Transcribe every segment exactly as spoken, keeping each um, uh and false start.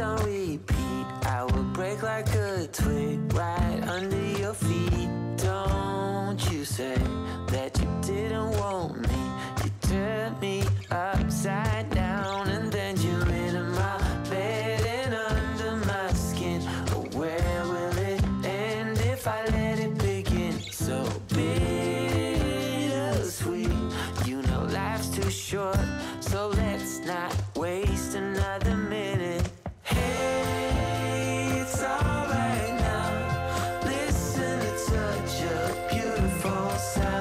On repeat, I will break like a twig right under your feet. Don't you say that you didn't want me. You turned me upside down and then you lit in my bed and under my skin. Oh, where will it end if I let it begin? So bittersweet, you know life's too short, so let's not waste another minute. It's alright now. Listen to touch your beautiful sound.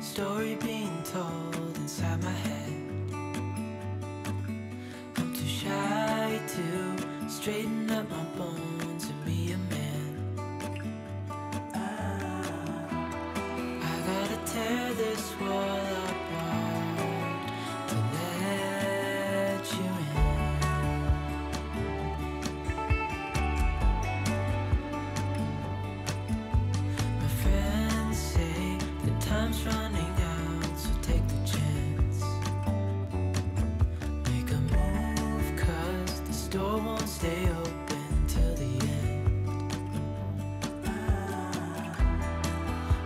Story being told inside my head. I'm too shy to straighten up my bones and be a man. Ah. I gotta tear this wall apart to let you in. My friends say the time's running. Door won't stay open till the end. Ah,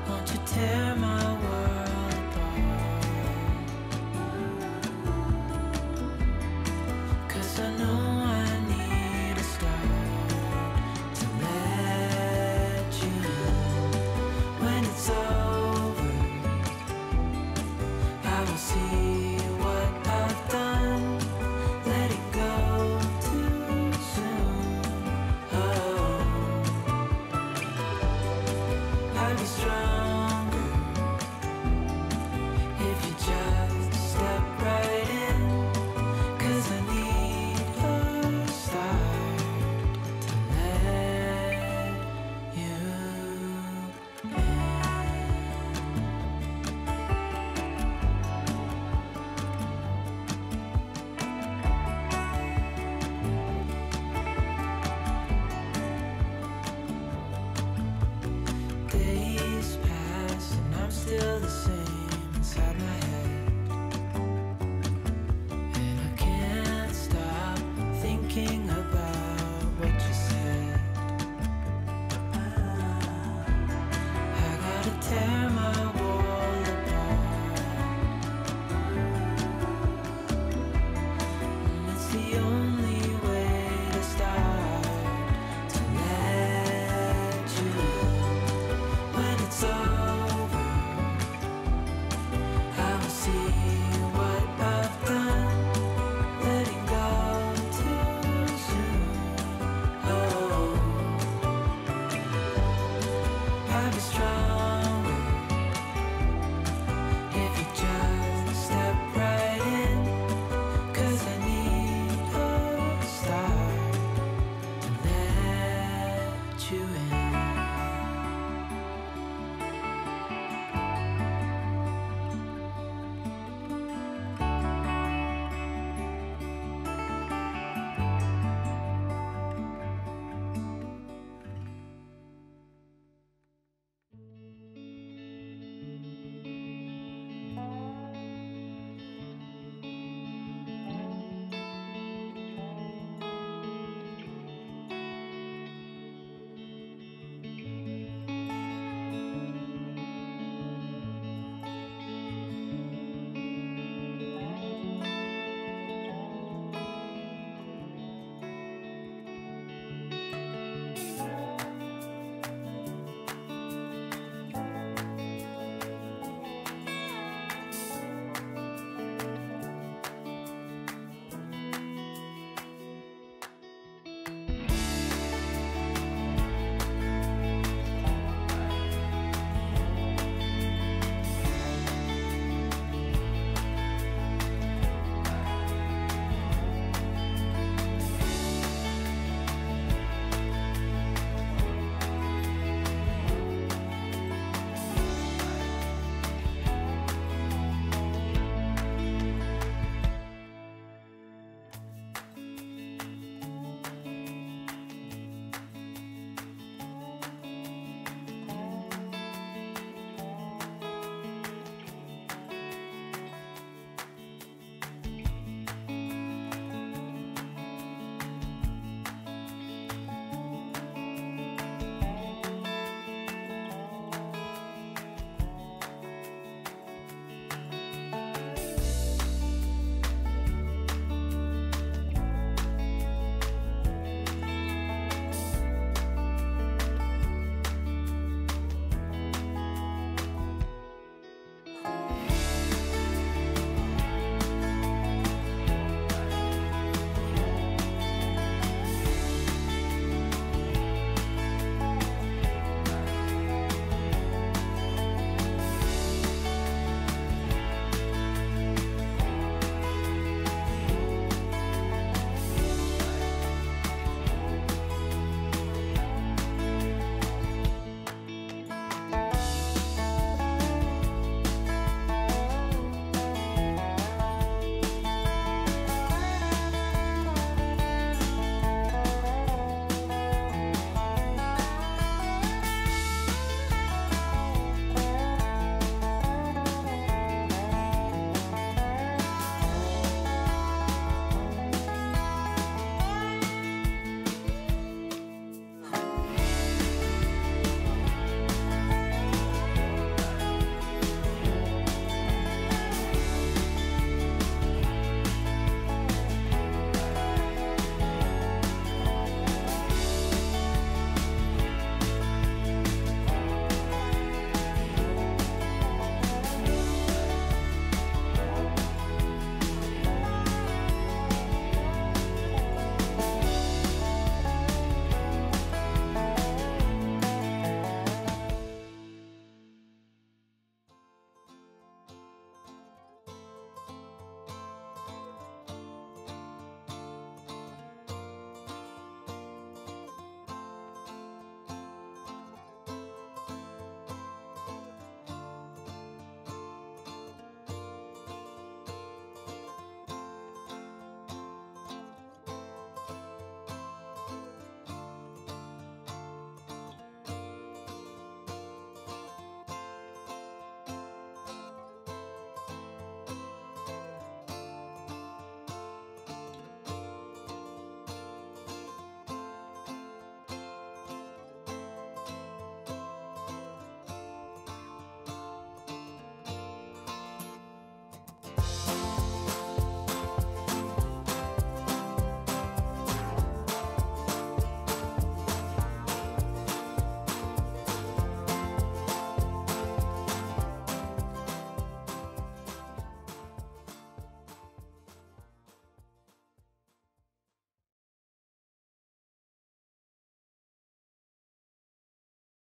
won't you tear my world apart? 'Cause I know I need a star to let you know. When it's over, I will see what I've done. Let it go. Thank you. Damn.